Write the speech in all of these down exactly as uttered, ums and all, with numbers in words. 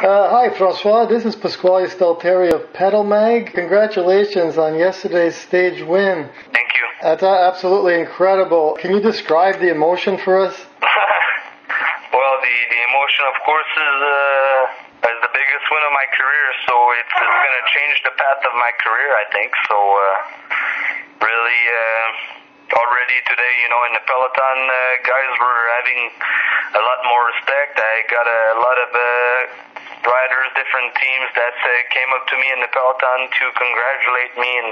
Uh, hi, Francois. This is Pasquale Stalteri of PedalMag. Congratulations on yesterday's stage win. Thank you. That's absolutely incredible. Can you describe the emotion for us? Well, the, the emotion, of course, is, uh, is the biggest win of my career, so it's, it's going to change the path of my career, I think. So, uh, really... Uh, Already today, you know, in the peloton, uh, guys were having a lot more respect. I got a lot of uh, riders, different teams that uh, came up to me in the peloton to congratulate me and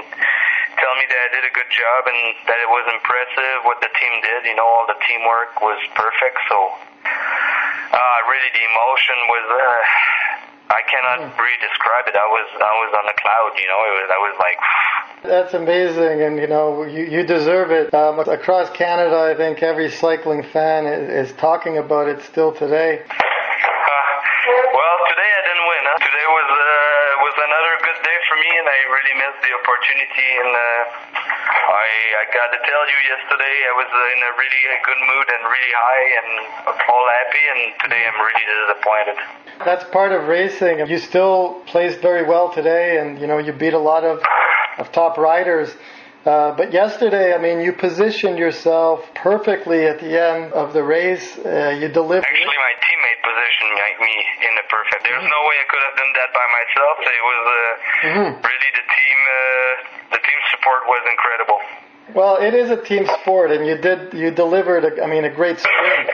tell me that I did a good job and that it was impressive what the team did. You know, all the teamwork was perfect. So, uh, really, the emotion was... Uh, I cannot really describe it. I was I was on the cloud, you know. It was I was like. That's amazing, and you know you, you deserve it. Um, across Canada, I think every cycling fan is, is talking about it still today. Uh, well, today I didn't win. Huh? Today was uh, was another good day for me, and I really missed the opportunity. And uh, I I got to tell you, yesterday I was in a really good mood and really high and all happy, and today I'm really disappointed. That's part of racing. You still placed very well today, and you know you beat a lot of, of top riders. Uh, but yesterday, I mean, you positioned yourself perfectly at the end of the race. Uh, you delivered. Actually, my teammate positioned me in the perfect. There's mm-hmm. no way I could have done that by myself. It was uh, mm-hmm. really the team. Uh, the team support was incredible. Well, it is a team sport, and you did. You delivered. A, I mean, a great sprint.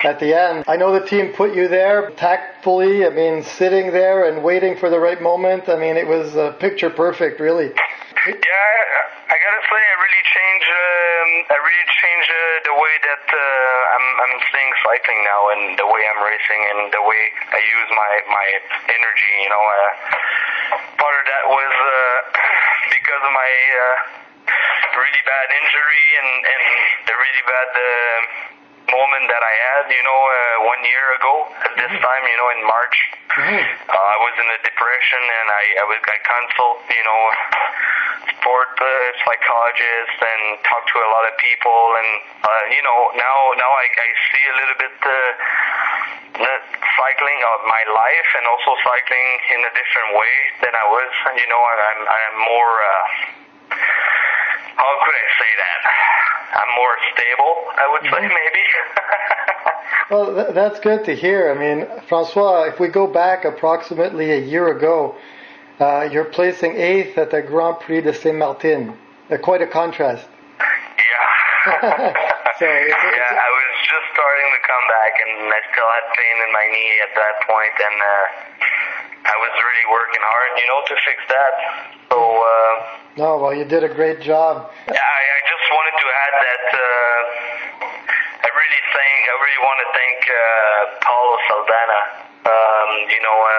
At the end, I know the team put you there tactfully. I mean, sitting there and waiting for the right moment. I mean, it was uh, picture perfect, really. Yeah, I gotta say, I really change. Um, I really change uh, the way that uh, I'm, I'm seeing cycling now, and the way I'm racing, and the way I use my my energy. You know, uh, part of that was uh, because of my uh, really bad injury and and the really bad. Uh, moment that I had, you know, uh, one year ago at this time, you know, in March, mm-hmm. uh, I was in a depression, and I I, was, I consult, you know, sport uh, psychologists and talk to a lot of people, and uh, you know, now now I, I see a little bit uh, the cycling of my life, and also cycling in a different way than I was. You know, I, I'm I'm more. Uh, how could I say that? I'm more stable, I would say, maybe. Well, th that's good to hear. I mean, Francois, if we go back approximately a year ago, uh, you're placing eighth at the Grand Prix de Saint-Martin. Uh, quite a contrast. Yeah. So it's, it's, yeah, I was just starting to come back, and I still had pain in my knee at that point, and uh, I was really working hard, you know, to fix that. So. Uh, no, well, you did a great job. Yeah, I, I just wanted to add that uh, I really thank, I really want to thank uh, Paulo Saldana. Um, you know, uh,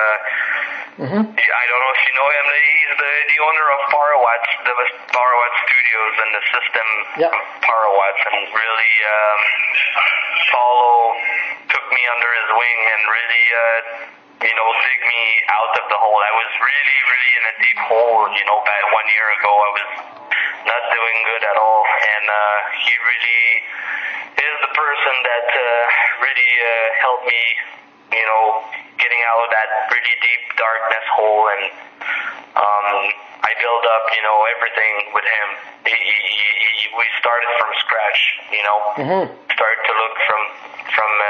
mm-hmm. I don't know if you know him. He's the, the owner of ParaWatch, the ParaWatch Studios, and the system yep. ParaWatch. And really, um, Paulo took me under his wing and really. Uh, you know, dig me out of the hole. I was really, really in a deep hole, you know, back one year ago. I was not doing good at all, and uh, he really is the person that uh, really uh, helped me, you know, getting out of that really deep darkness hole, and um, I built up, you know, everything with him. He, he, he, we started from scratch, you know, mm-hmm. started to look from from uh,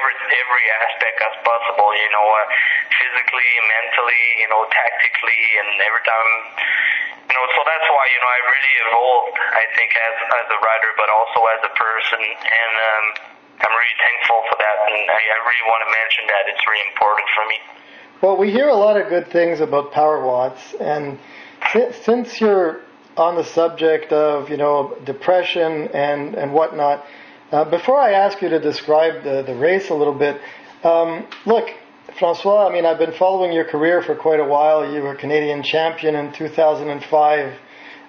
every every aspect as possible, you know, uh, physically, mentally, you know, tactically, and every time, you know, so that's why, you know, I really evolved, I think, as, as a rider, but also as a person, and um, I'm really thankful for that, and I, I really want to mention that. It's really important for me. Well, we hear a lot of good things about ParaWatch, and since you're on the subject of, you know, depression and, and whatnot, Uh, before I ask you to describe the, the race a little bit, um, look, Francois, I mean, I've been following your career for quite a while. You were Canadian champion in two thousand five.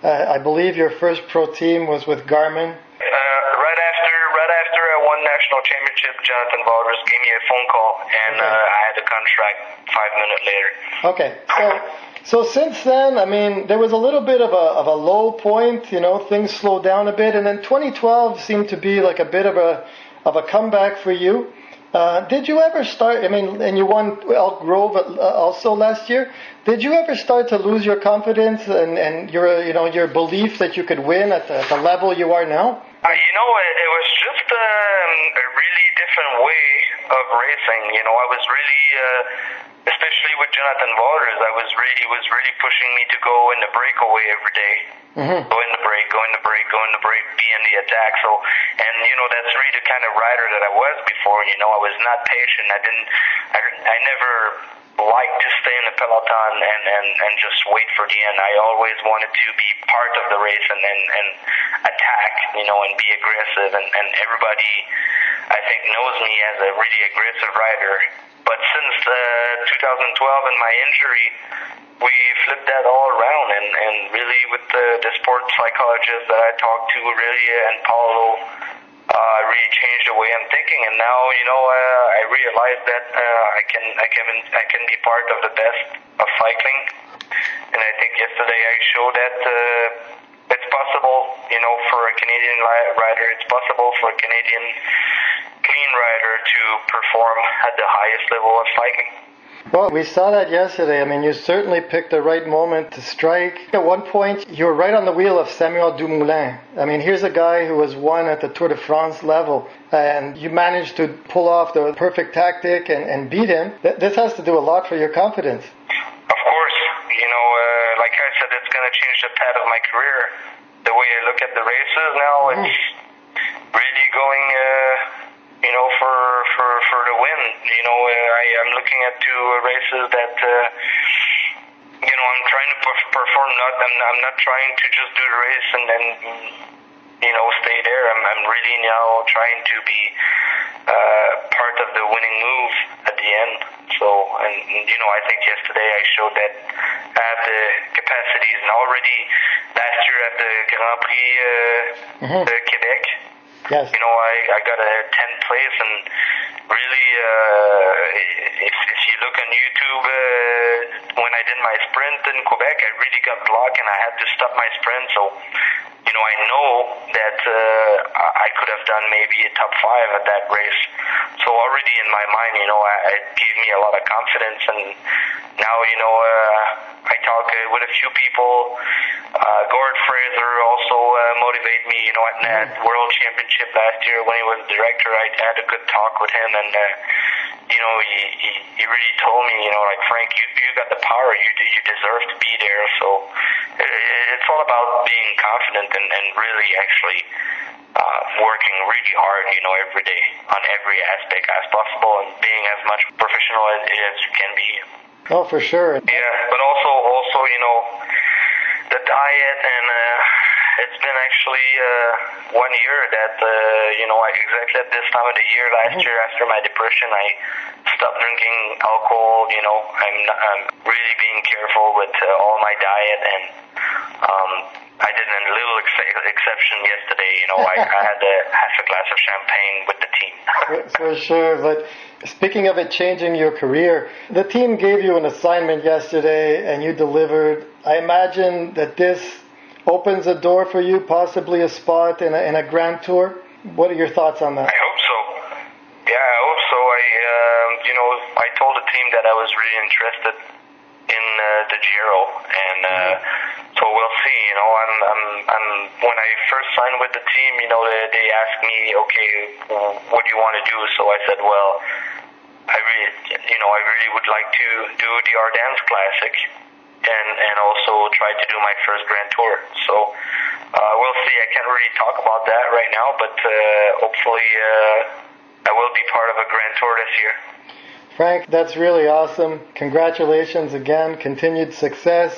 Uh, I believe your first pro team was with Garmin. Uh, right after right after I won national championship, Jonathan Walters gave me a phone call, and okay. uh, I had a contract five minutes later. Okay. So, so since then, I mean, there was a little bit of a, of a low point, you know, things slowed down a bit, and then twenty twelve seemed to be like a bit of a, of a comeback for you. Uh, did you ever start, I mean, and you won Elk Grove also last year, did you ever start to lose your confidence and, and your, you know, your belief that you could win at the, at the level you are now? Uh, you know, it, it was just um, a really different way of racing. You know, I was really, uh, especially with Jonathan Walters, I was really, he was really pushing me to go in the breakaway every day. Mm-hmm. Go in the break, go in the break, go in the break, be in the attack. So, and you know, that's really the kind of rider that I was before. You know, I was not patient. I didn't, I, I never liked to stay in the peloton and, and, and just wait for the end. I always wanted to be part of the race and, and, and attack, you know, and be aggressive. And, and everybody, I think, knows me as a really aggressive rider. But since uh, twenty twelve and my injury, we flipped that all around, and, and really with the, the sports psychologist that I talked to, Aurelia and Paulo, uh, really changed the way I'm thinking. And now, you know, uh, I realize that uh, I can I can I can be part of the best of cycling. And I think yesterday I showed that uh, it's possible, you know, for a Canadian rider, it's possible for a Canadian clean rider to perform at the highest level of cycling. Well, we saw that yesterday. I mean, you certainly picked the right moment to strike. At one point, you were right on the wheel of Samuel Dumoulin. I mean, here's a guy who was won at the Tour de France level, and you managed to pull off the perfect tactic and, and beat him. Th- this has to do a lot for your confidence. Of course. You know, uh, like I said, it's going to change the path of my career. The way I look at the races now, it's mm. really going... Uh, You know, for, for, for the win. You know, I, I'm looking at two races that, uh, you know, I'm trying to perform. Not, I'm, I'm not trying to just do the race and then, you know, stay there. I'm, I'm really now trying to be uh, part of the winning move at the end. So, and you know, I think yesterday I showed that I have the capacities, and already last year at the Grand Prix uh, mm-hmm. uh, Quebec. Yes. You know, I, I got a tenth place, and really, uh, if, if you look on YouTube, uh, when I did my sprint in Quebec, I really got blocked, and I had to stop my sprint. So, you know, I know that uh, I could have done maybe a top five at that race. So already in my mind, you know, I, it gave me a lot of confidence, and now, you know, uh, I talk uh, with a few people. Uh, Gord Fraser also uh, motivated me, you know, at that World Championship last year when he was director. I had a good talk with him, and uh, you know, he, he, he really told me, you know, like, Frank, you, you got the power, you you deserve to be there. So it, it's all about being confident and, and really actually uh, working really hard, you know, every day on every aspect as possible, and being as much professional as, as you can be. Oh, for sure. Yeah, but also, also, you know, the diet and. Uh, It's been actually uh, one year that, uh, you know, exactly at this time of the year, last year after my depression, I stopped drinking alcohol, you know. I'm, I'm really being careful with uh, all my diet, and um, I did a little ex- exception yesterday, you know. I, I had a half a glass of champagne with the team. For sure, but... Speaking of it changing your career, the team gave you an assignment yesterday, and you delivered. I imagine that this... opens a door for you, possibly a spot in a, in a Grand Tour. What are your thoughts on that? I hope so. Yeah, I hope so. I, uh, you know, I told the team that I was really interested in uh, the Giro, and uh, mm-hmm. so we'll see. You know, I'm, I'm, I'm. When I first signed with the team, you know, they, they asked me, okay, what do you want to do? So I said, well, I really, you know, I really would like to do the Ardennes Classic. And, and also try to do my first Grand Tour. So uh, we'll see. I can't really talk about that right now, but uh, hopefully uh, I will be part of a Grand Tour this year. Frank, that's really awesome. Congratulations again. Continued success.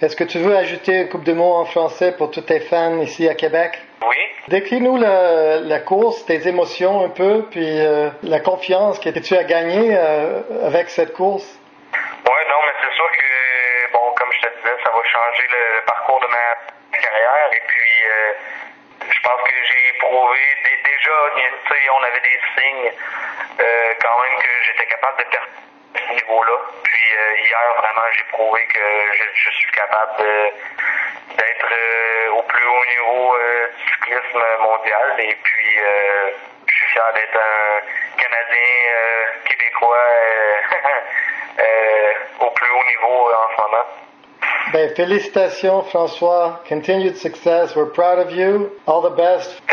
Est-ce que tu veux ajouter une couple de mots en français pour tous tes fans ici à Québec? Oui. Décris-nous la, la course, tes émotions un peu, puis euh, la confiance que tu as gagnée euh, avec cette course. Oui, non, mais c'est sûr que comme je te disais, ça va changer le parcours de ma carrière, et puis euh, je pense que j'ai prouvé d- déjà, tu sais, on avait des signes euh, quand même que j'étais capable de perdre ce niveau-là, puis euh, hier vraiment j'ai prouvé que je, je suis capable de, d'être euh, au plus haut niveau euh, du cyclisme mondial, et puis euh, je suis fier d'être un Canadiens, euh, Québécois euh, euh, au plus haut niveau en ce moment. Ben, félicitations, Francois. Continued success. We're proud of you. All the best.